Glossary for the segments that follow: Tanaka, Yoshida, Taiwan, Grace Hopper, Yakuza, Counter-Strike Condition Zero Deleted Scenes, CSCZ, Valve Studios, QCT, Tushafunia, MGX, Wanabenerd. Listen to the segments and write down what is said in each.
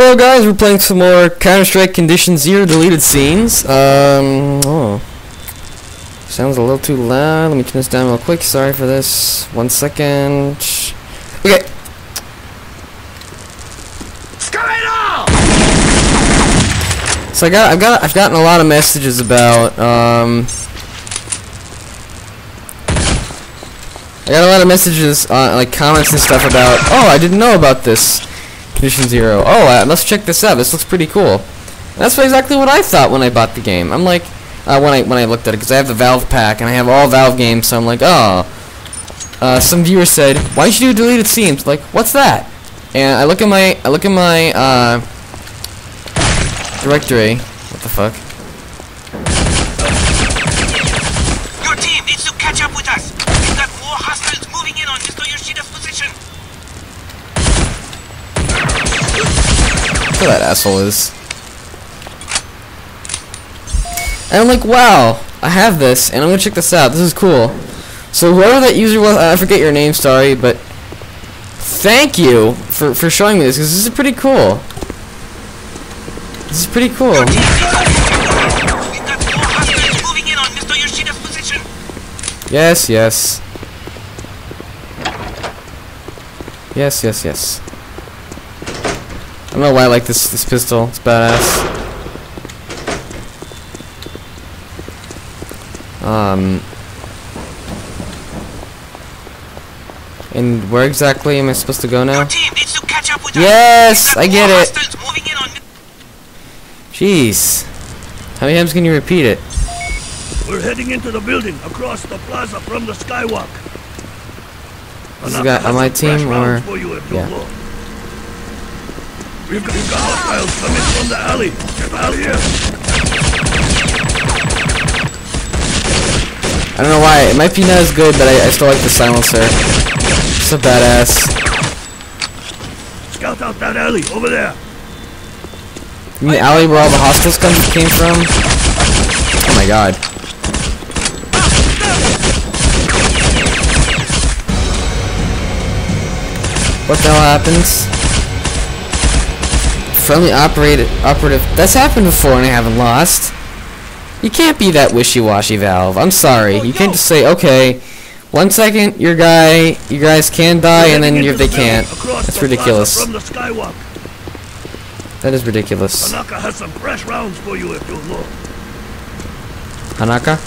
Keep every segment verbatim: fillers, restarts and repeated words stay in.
Hello guys, we're playing some more Counter-Strike Condition Zero Deleted Scenes. Um, oh. Sounds a little too loud. Let me turn this down real quick. Sorry for this. One second. Okay. Screw it all! So I got, I've got, I've gotten a lot of messages about, um... I got a lot of messages, on, like, comments and stuff about, oh, I didn't know about this. Condition Zero. Oh, uh, let's check this out. This looks pretty cool. And that's exactly what I thought when I bought the game. I'm like, uh, when I when I looked at it, because I have the Valve pack and I have all Valve games, so I'm like, oh. Uh, some viewer said, "Why did you do deleted scenes?" Like, what's that? And I look at my I look at my uh, directory. What the fuck? Your team needs to catch up with us. We've got more hostiles moving in on Mister Yoshida's position. Who that asshole is. And I'm like, wow, I have this, and I'm gonna check this out. This is cool. So whoever that user was, I forget your name, sorry, but thank you for for showing me this, because this is pretty cool. This is pretty cool. Yes, yes. Yes, yes, yes. I don't know why I like this this pistol. It's badass. Um. And where exactly am I supposed to go now? Your team needs to catch up with yes, I get it. Jeez, how many times can you repeat it? We're heading into the building across the plaza from the skywalk. This guy on my team, or yeah. We've got hostiles coming from the alley. Get out of here. I don't know why. It might be not as good, but I, I still like the silencer. It's a badass. Scout out that alley over there. You mean the alley where all the hostiles come came from? Oh my god. What the hell happens? Friendly operated operative. That's happened before and I haven't lost. You can't be that wishy-washy, Valve. I'm sorry. You can't just say, okay, one second your guy you guys can die and then you're, they can't. That's ridiculous. That is ridiculous. Tanaka has some fresh rounds for you if you look. Tanaka?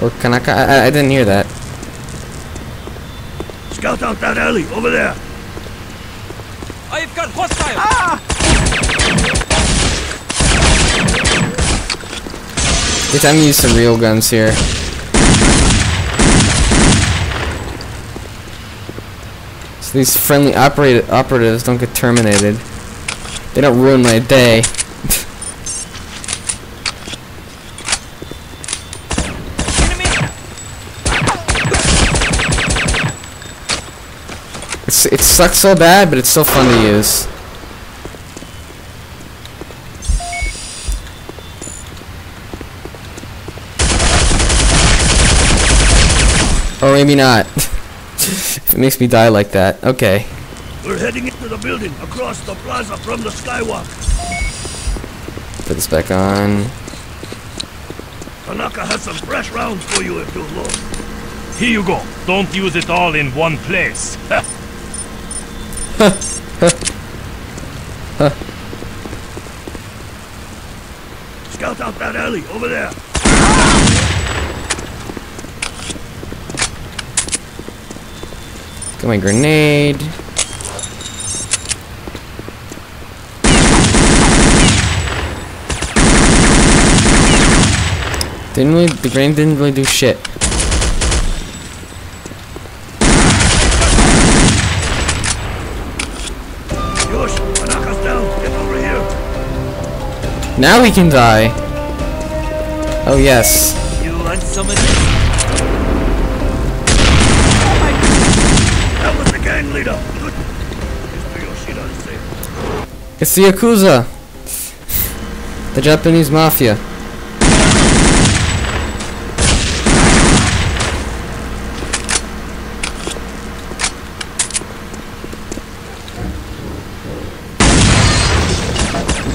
Or Kanaka? I, I didn't hear that. Scout out that alley over there. I've got hostile. Ah! It's time to use some real guns here. So these friendly operative operatives don't get terminated. They don't ruin my day. it's, it sucks so bad, but it's still fun to use. Or maybe not. It makes me die like that. Okay. We're heading into the building across the plaza from the skywalk. Put this back on. Tanaka has some fresh rounds for you if you look. Here you go. Don't use it all in one place. Huh. Huh. Scout out that alley over there. Got my grenade. Didn't really, the grenade didn't really do shit. Yosh, Tanaka's down. Get over here. Now we can die. Oh yes. You want some of this? Leader. It's the Yakuza, the Japanese mafia.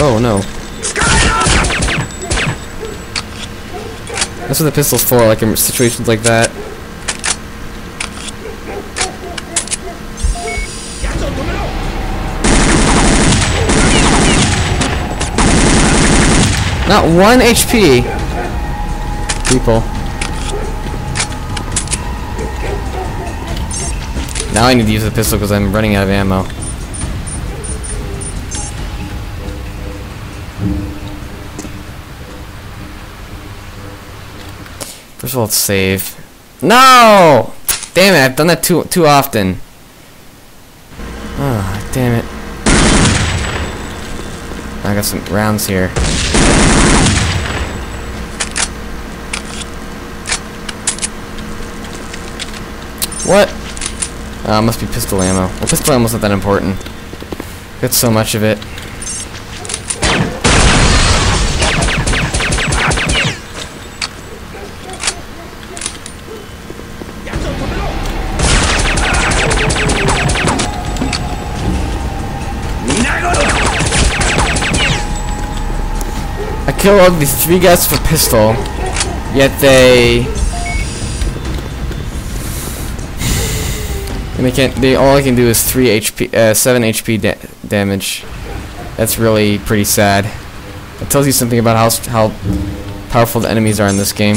Oh no. That's what the pistol's for, like in situations like that. Not one H P. People. Now I need to use the pistol because I'm running out of ammo. First of all, let's save. No! Damn it! I've done that too too often. Ah, oh, damn it! I got some rounds here. What? Uh, must be pistol ammo. Well, pistol ammo's not that important. Got so much of it. I killed all these three guys with a pistol, yet they... And they can't, they, all I can do is three H P, uh, seven H P da damage. That's really pretty sad. That tells you something about how how powerful the enemies are in this game.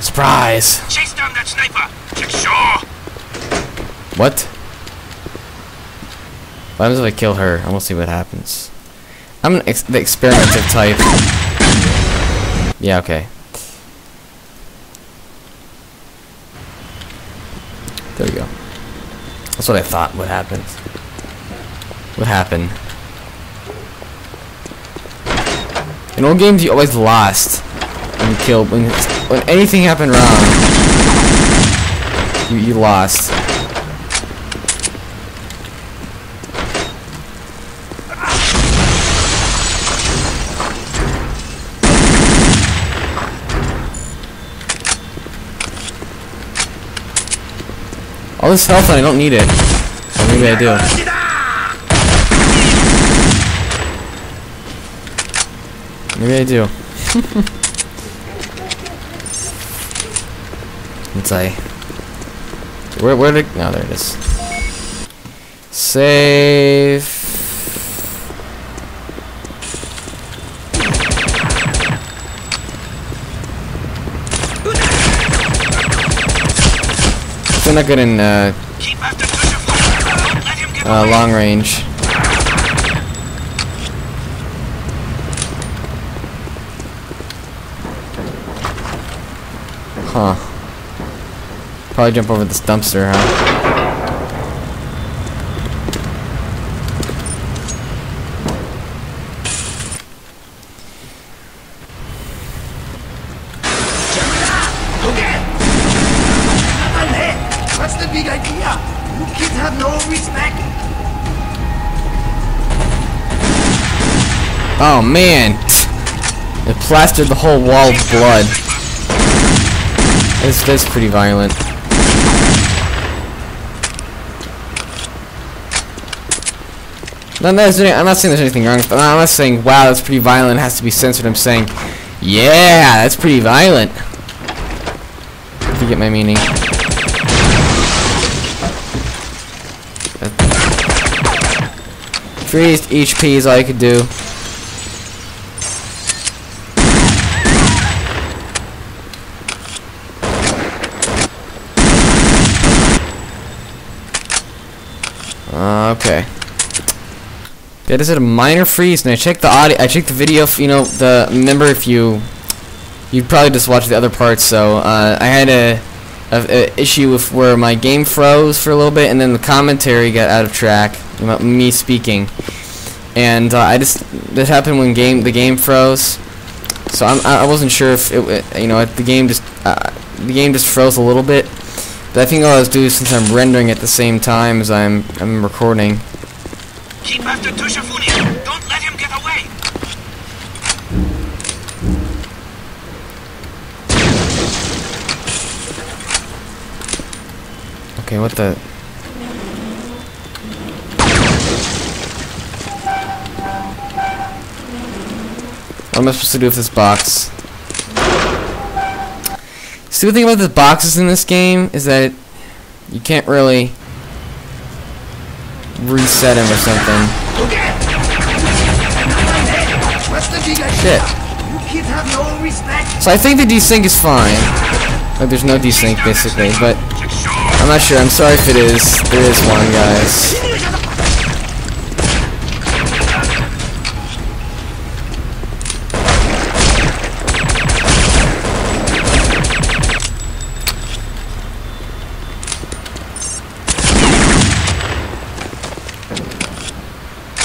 Surprise! Chase down that sniper. Sure. What? What happens if I kill her? I want to see what happens. I'm an ex the experimentative type. Yeah. Okay. There we go. That's what I thought would happen. What happened? In old games, you always lost when you killed. When, when anything happened wrong, you, you lost. All this health and I don't need it. Or maybe I do. Maybe I do. It's like... Where, where did... No, there it is. Save... They're not good in uh, uh, long range. Huh. Probably jump over this dumpster, huh? That's the big idea. You kids have no respect. Oh man, it plastered the whole wall with blood. This this is pretty violent. I'm not saying there's anything wrong. I'm not saying wow, that's pretty violent. It has to be censored. I'm saying, yeah, that's pretty violent. If you get my meaning. Three H P is all I could do. Uh, okay. That is a minor freeze, and I checked the audio. I checked the video. If, you know, the remember if you, you'd probably just watch the other parts. So uh, I had a, a, a issue with where my game froze for a little bit, and then the commentary got out of track. About me speaking, and uh, I just this happened when game the game froze, so I'm, I wasn't sure if it you know if the game just uh, the game just froze a little bit. But I think all I was doing since I'm rendering at the same time as I'm I'm recording. Keep after Tushafunia. Don't let him get away. Okay, what the. What am I supposed to do with this box? So the thing about the boxes in this game is that you can't really reset him or something. Shit. So I think the desync is fine. Like, there's no desync basically, but I'm not sure. I'm sorry if it is. There is one, guys.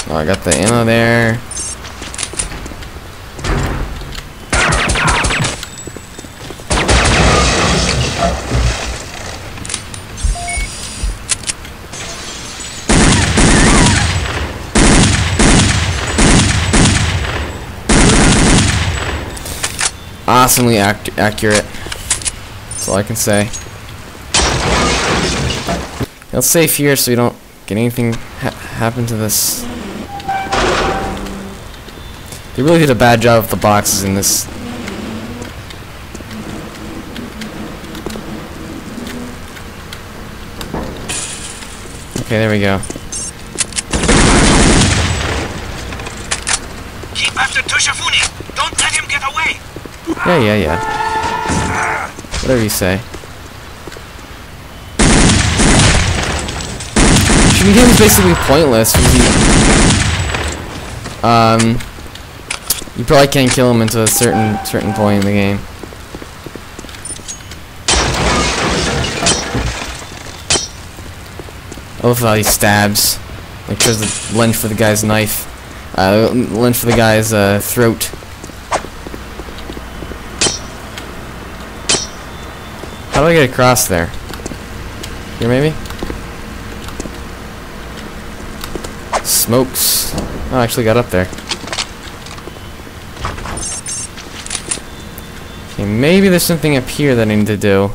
Oh, I got the ammo there. Awesomely ac- accurate. That's all I can say. Let's save here so we don't get anything ha- happen to this. They really did a bad job of the boxes in this. Okay, there we go. Keep after Tushafunia! Don't let him get away! Yeah, yeah, yeah. Whatever you say. Shooting him is basically pointless. He, um... You probably can't kill him until a certain certain point in the game. I love how he stabs. Like, tries to lunge for the guy's knife. Uh, lunge for the guy's uh, throat. How do I get across there? Here, maybe? Smokes. Oh, I actually got up there. Maybe there's something up here that I need to do.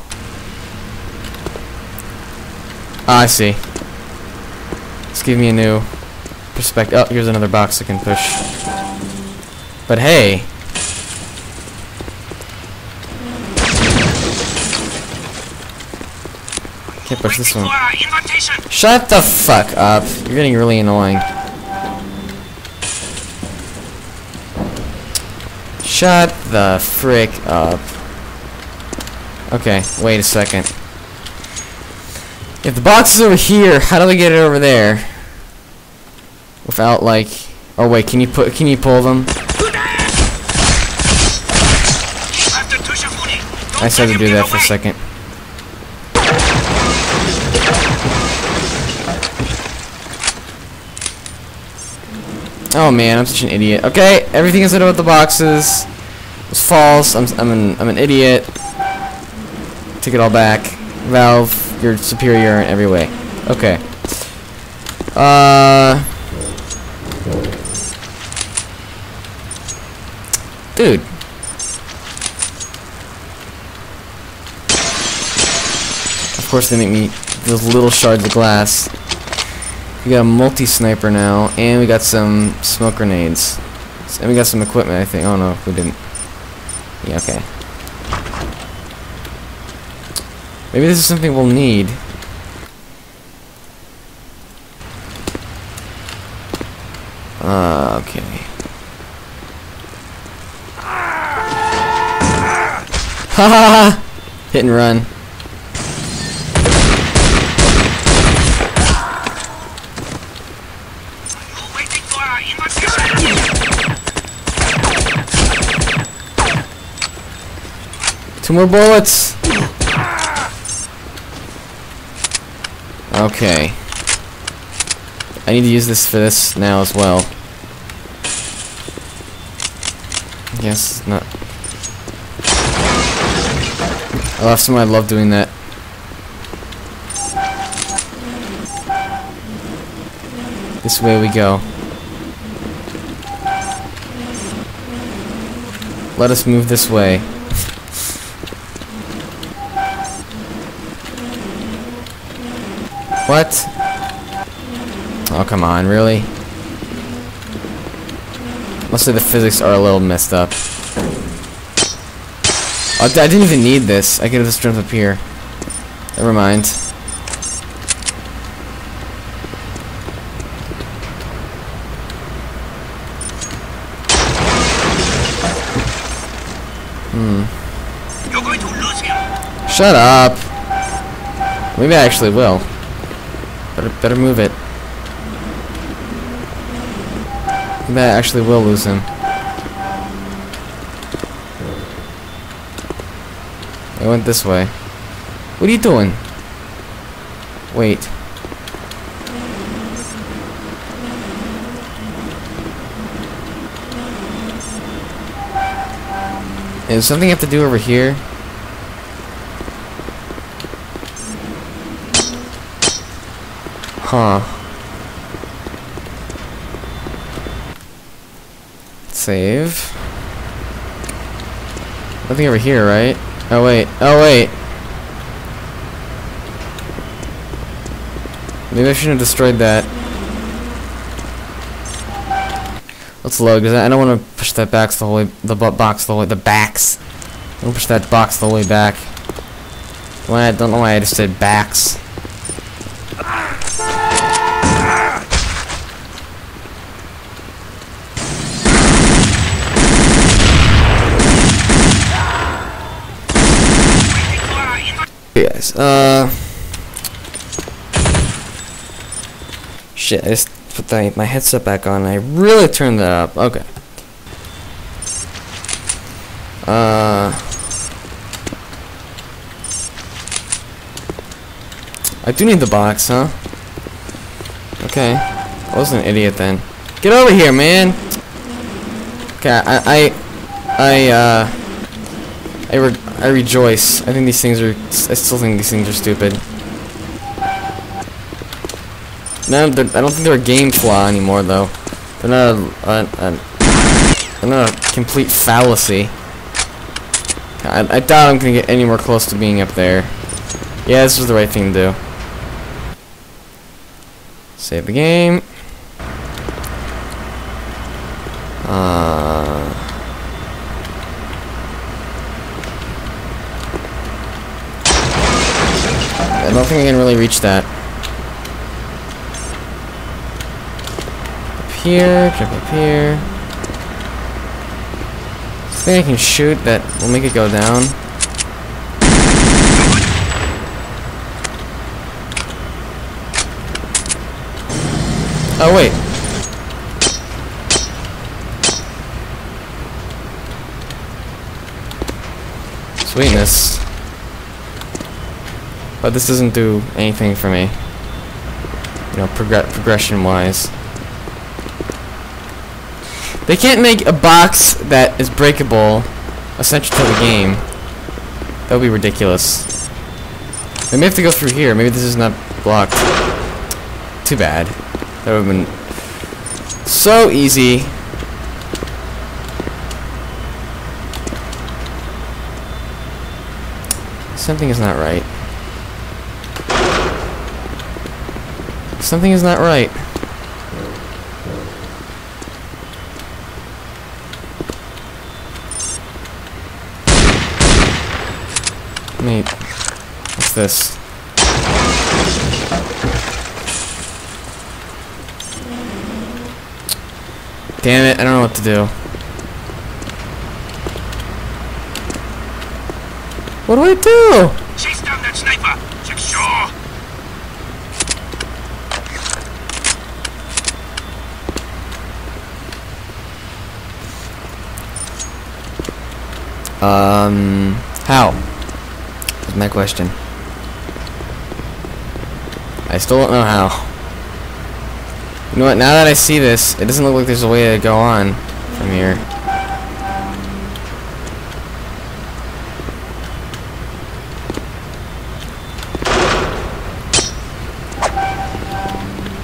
Ah, I see. Let's give me a new perspective. Oh, here's another box I can push. But hey! Can't push this one. Shut the fuck up. You're getting really annoying. Shut the frick up. Okay, wait a second. If the box is over here, how do I get it over there? Without like, oh wait, can you put? Can you pull them? I just had to do that for a second. Oh man, I'm such an idiot. Okay, everything I said about the boxes was false. I'm I'm an I'm an idiot. Take it all back, Valve. You're superior in every way. Okay. Uh, dude. Of course they make me those little shards of glass. We got a multi-sniper now, and we got some smoke grenades. And we got some equipment, I think. Oh no, we didn't. Yeah, okay. Maybe this is something we'll need. Uh, okay. Ha ha! Hit and run. Two more bullets. Okay. I need to use this for this now as well. I guess not. Last time I loved doing that. This way we go. Let us move this way. What? Oh, come on, really? Mostly the physics are a little messed up. Oh, I didn't even need this. I could have just jumped up here. Never mind. Hmm. You're going to lose him. Shut up. Maybe I actually will. Better, better move it. Maybe I actually will lose him. I went this way. What are you doing? Wait. Is something I have to do over here? Huh. Save. Nothing over here, right? Oh wait, oh wait. Maybe I shouldn't have destroyed that. Let's load, because I don't want to push that box the whole way, the box the whole way, the backs. I don't push that box the whole way back. Why? I don't know why I just said backs. Hey guys, uh... shit, I just put the, my headset back on and I really turned that up. Okay. Uh, I do need the box, huh? Okay. I was an idiot then. Get over here, man! Okay, I... I... I, uh... I, re I rejoice. I think these things are... I still think these things are stupid. No, I don't think they're a game flaw anymore, though. They're not a, a, a, they're not a complete fallacy. I, I doubt I'm gonna get anywhere close to being up there. Yeah, this was the right thing to do. Save the game. Uh. I don't think I can really reach that. Here, jump up here. This thing I can shoot that will make it go down. Oh wait. Sweetness. But this doesn't do anything for me. You know, prog- progression-wise. They can't make a box that is breakable essential to the game. That would be ridiculous. They may have to go through here. Maybe this is not blocked. Too bad. That would have been so easy. Something is not right. Something is not right. Mate, what's this? Damn it, I don't know what to do. What do I do? Chase down that sniper! Check shore! Um, how? My question. I still don't know how. You know what? Now that I see this, it doesn't look like there's a way to go on from here.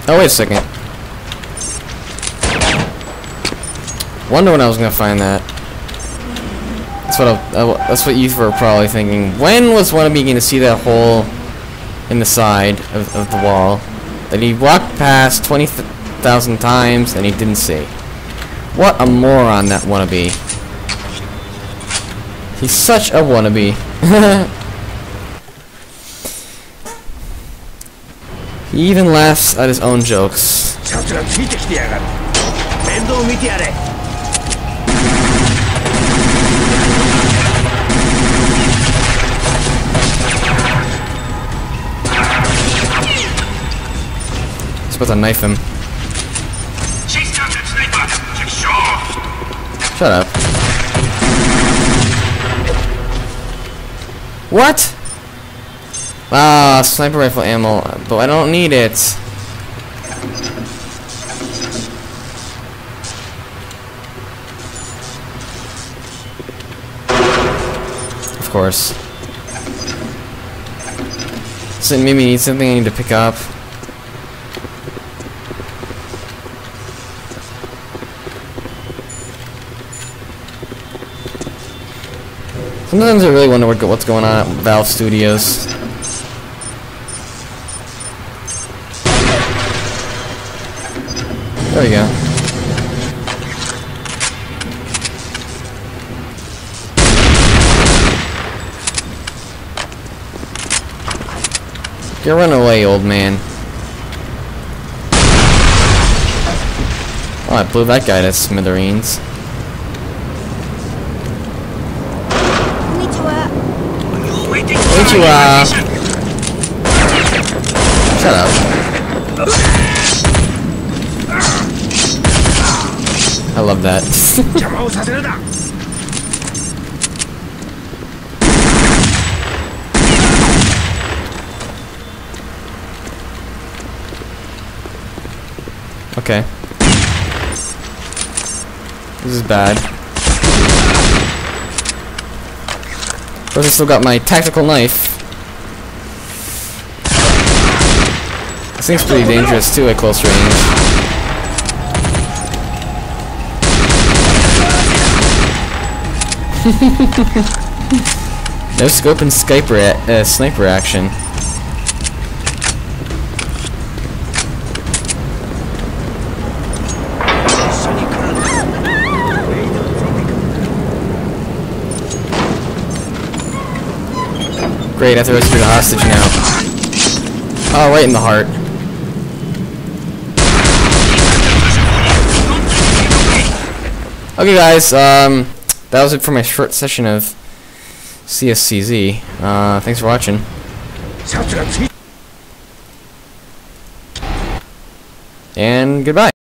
Oh, wait a second. Wonder when I was gonna find that. That's what, I, I, that's what you were probably thinking. When was one of me going to see that hole in the side of, of the wall that he walked past twenty thousand times and he didn't see? What a moron that wannabe. He's such a wannabe. He even laughs at his own jokes. He's about to knife him. Shut up. What? Ah, sniper rifle ammo, but I don't need it. Of course. So it made me need something I need to pick up. Sometimes I really wonder what go what's going on at Valve Studios. There we go. You run away, old man. Oh, I blew that guy to smithereens. Konnichiwa. Shut up. I love that. Okay. This is bad. Of course, I still got my tactical knife. This thing's pretty dangerous too at close range. No scope and sniper uh, sniper action. Great, I have to rescue the hostage now. Oh, right in the heart. Okay, guys, um, that was it for my short session of C S C Z. Uh, thanks for watching. And goodbye.